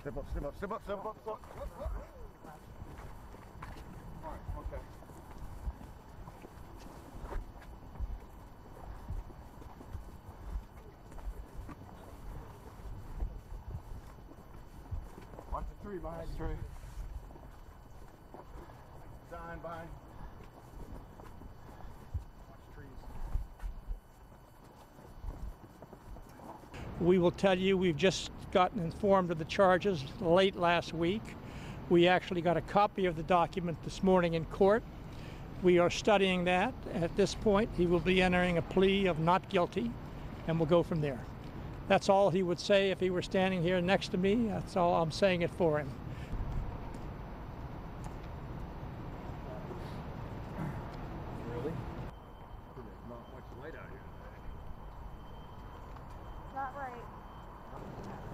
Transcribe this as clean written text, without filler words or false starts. Step up. All right, okay. Watch the tree behind you. Sign behind. Watch trees. We will tell you we've just gotten informed of the charges late last week. We actually got a copy of the document this morning in court. We are studying that. At this point, he will be entering a plea of not guilty, and we'll go from there. That's all he would say if he were standing here next to me. That's all I'm saying it for him. Really? There's not much light out here today. Not right.